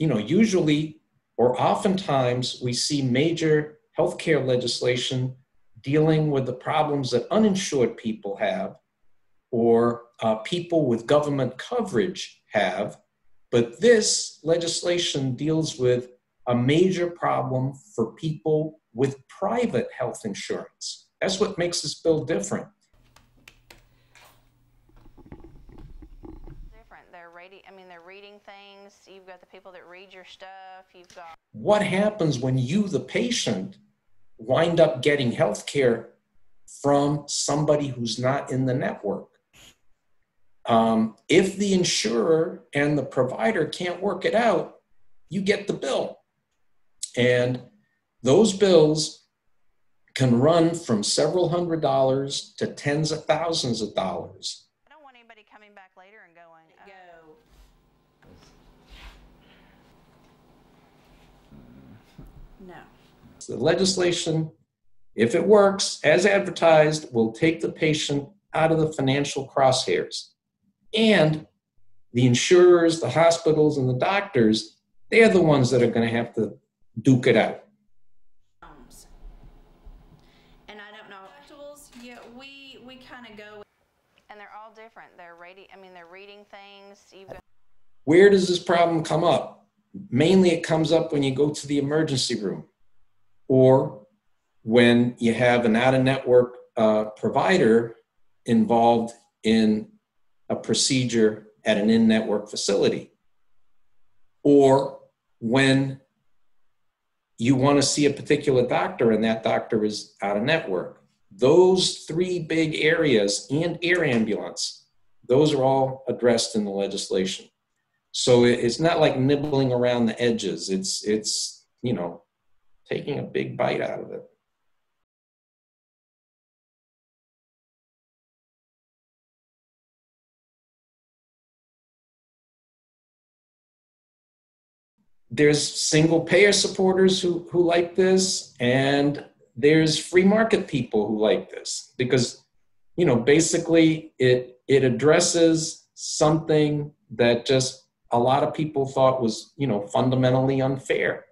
you know, usually or oftentimes we see major healthcare legislation dealing with the problems that uninsured people have or people with government coverage have, but this legislation deals with a major problem for people with private health insurance. That's what makes this bill different. They're reading things. You've got the people that read your stuff. You've got what happens when you, the patient, wind up getting health care from somebody who's not in the network. If the insurer and the provider can't work it out, you get the bill. And those bills can run from several $100s to tens of thousands of dollars. I don't want anybody coming back later and going, go. No. The legislation, if it works as advertised, will take the patient out of the financial crosshairs. And the insurers, the hospitals, and the doctors, they're the ones that are going to have to duke it out. And I don't know. Yeah, we kind of go. And they're all different. They're reading things. Where does this problem come up? Mainly it comes up when you go to the emergency room or when you have an out-of-network provider involved in a procedure at an in-network facility, or when you want to see a particular doctor and that doctor is out-of-network. Those three big areas and air ambulance, those are all addressed in the legislation. So it's not like nibbling around the edges. It's, you know, taking a big bite out of it. There's single payer supporters who like this, and there's free market people who like this because, you know, basically it addresses something that just a lot of people thought was, you know, fundamentally unfair.